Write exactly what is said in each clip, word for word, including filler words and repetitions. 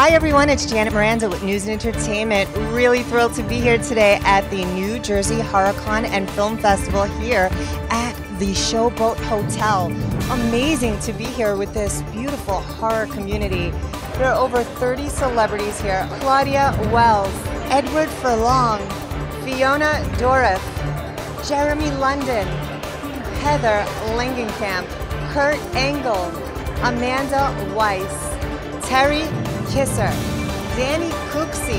Hi everyone, it's Janet Miranda with News and Entertainment. Really thrilled to be here today at the New Jersey Horror Con and Film Festival here at the Showboat Hotel. Amazing to be here with this beautiful horror community. There are over thirty celebrities here. Claudia Wells, Edward Furlong, Fiona Dorrif, Jeremy London, Heather Langenkamp, Kurt Engel, Amanda Weiss, Terry Kisser, Danny Cooksey,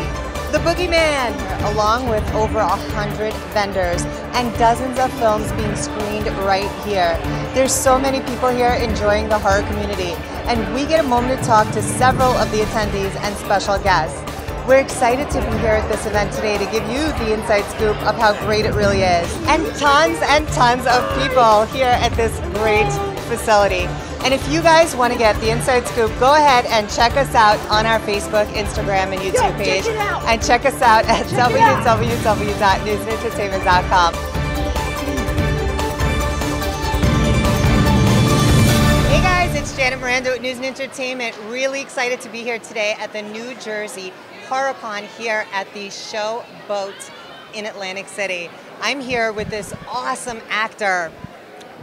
The Boogeyman, along with over a hundred vendors and dozens of films being screened right here. There's so many people here enjoying the horror community, and we get a moment to talk to several of the attendees and special guests. We're excited to be here at this event today to give you the inside scoop of how great it really is, and tons and tons of people here at this great facility. And if you guys want to get the inside scoop, go ahead and check us out on our Facebook, Instagram, and YouTube yeah, page. Check it out. And check us out at w w w dot news and entertainment dot com. Hey guys, it's Janet Miranda with News and Entertainment. Really excited to be here today at the New Jersey Horror Con here at the Showboat in Atlantic City. I'm here with this awesome actor,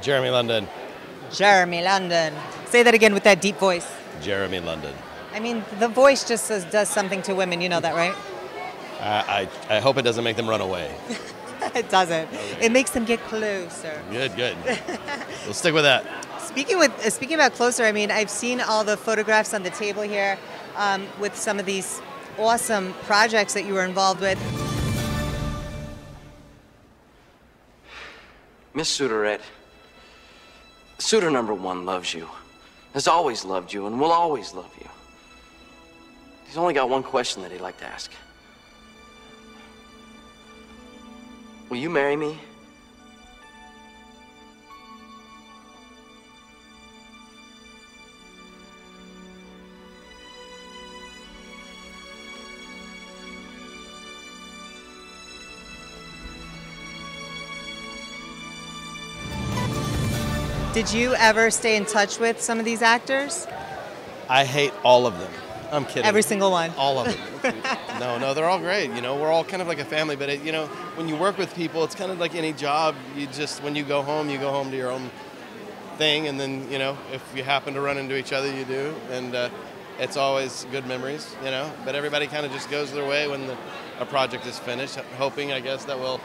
Jeremy London. Jeremy London. Say that again with that deep voice. Jeremy London. I mean, the voice just says, does something to women. You know that, right? Uh, I, I hope it doesn't make them run away. It doesn't. Okay. It makes them get closer. Good, good. We'll stick with that. Speaking, with, uh, speaking about closer, I mean, I've seen all the photographs on the table here um, with some of these awesome projects that you were involved with. Miss Suderette. Suitor number one loves you, has always loved you, and will always love you. He's only got one question that he'd like to ask. Will you marry me? Did you ever stay in touch with some of these actors? I hate all of them. I'm kidding. Every single one. All of them. No, no, they're all great. You know, we're all kind of like a family. But it, you know, when you work with people, it's kind of like any job. You just, when you go home, you go home to your own thing. And then, you know, if you happen to run into each other, you do. And uh, it's always good memories, you know. But everybody kind of just goes their way when the, a project is finished, hoping, I guess, that we'll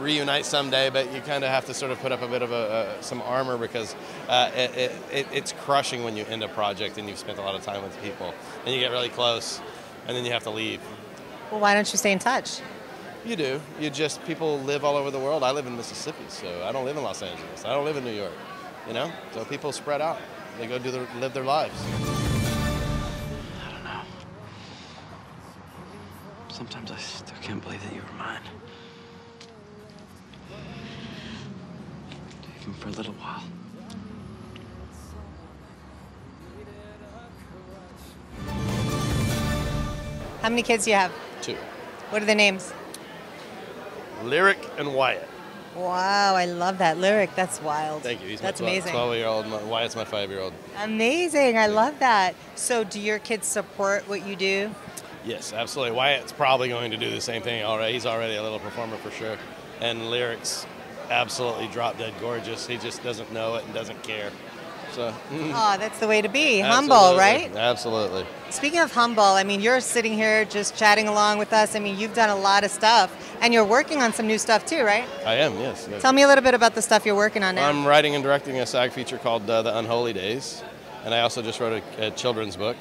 reunite someday, but you kind of have to sort of put up a bit of a, uh, some armor because uh, it, it, it's crushing when you end a project and you've spent a lot of time with people and you get really close and then you have to leave. Well, why don't you stay in touch? You do. You just, people live all over the world. I live in Mississippi, so I don't live in Los Angeles. I don't live in New York, you know? So people spread out. They go do their, live their lives. I don't know. Sometimes I still can't believe that you were mine. For a little while. How many kids do you have? Two. What are the names? Lyric and Wyatt. Wow, I love that. Lyric, that's wild. Thank you. He's that's my twelve-year-old. Wyatt's my five-year-old. Amazing. I love that. So do your kids support what you do? Yes, absolutely. Wyatt's probably going to do the same thing. All right. He's already a little performer for sure. And Lyric's absolutely drop dead gorgeous. He just doesn't know it and doesn't care. So mm. Oh, that's the way to be. Humble, absolutely. Right? Absolutely. Speaking of humble, I mean, you're sitting here just chatting along with us. I mean, you've done a lot of stuff and you're working on some new stuff too, right? I am, yes. Tell me a little bit about the stuff you're working on now. I'm writing and directing a SAG feature called uh, The Unholy Days, and I also just wrote a, a children's book.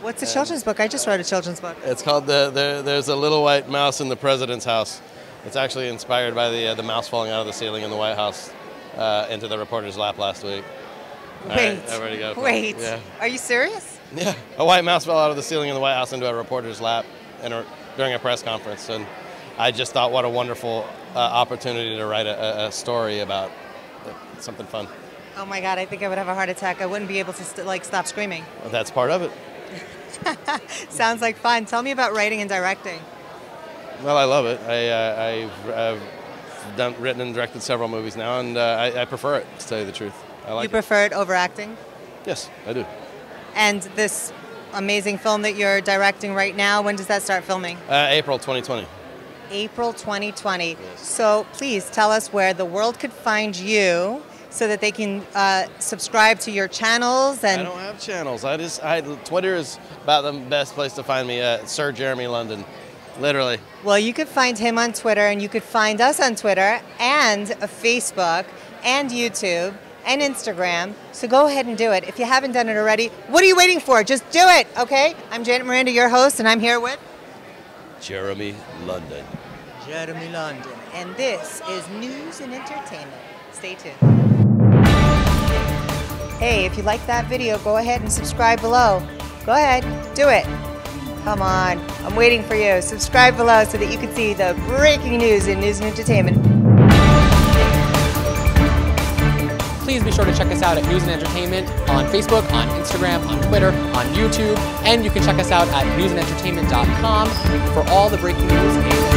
What's a and children's book? I just wrote a children's book. It's called the, the There's a Little White Mouse in the President's House. It's actually inspired by the uh, the mouse falling out of the ceiling in the White House uh, into the reporter's lap last week. All wait, right, I'm ready to go. Wait, yeah. Are you serious? Yeah, a white mouse fell out of the ceiling in the White House into a reporter's lap in a, during a press conference, and I just thought, what a wonderful uh, opportunity to write a, a story about uh, something fun. Oh my God, I think I would have a heart attack. I wouldn't be able to st like stop screaming. Well, that's part of it. Sounds like fun. Tell me about writing and directing. Well, I love it. I, uh, I've, I've done, written and directed several movies now, and uh, I, I prefer it, to tell you the truth. I like it. You prefer it over acting? Yes, I do. And this amazing film that you're directing right now. When does that start filming? Uh, April twenty twenty. April twenty twenty. Yes. So please tell us where the world could find you so that they can uh, subscribe to your channels. And I don't have channels. I just, I, Twitter is about the best place to find me, uh, Sir Jeremy London. Literally. Well, you could find him on Twitter, and you could find us on Twitter and Facebook and YouTube and Instagram. So go ahead and do it. If you haven't done it already, what are you waiting for? Just do it, okay? I'm Janet Miranda, your host, and I'm here with... Jeremy London. Jeremy London. And this is News and Entertainment. Stay tuned. Hey, if you like that video, go ahead and subscribe below. Go ahead, do it. Come on, I'm waiting for you. Subscribe below so that you can see the breaking news in News and Entertainment. Please be sure to check us out at News and Entertainment on Facebook, on Instagram, on Twitter, on YouTube, and you can check us out at news and entertainment dot com for all the breaking news.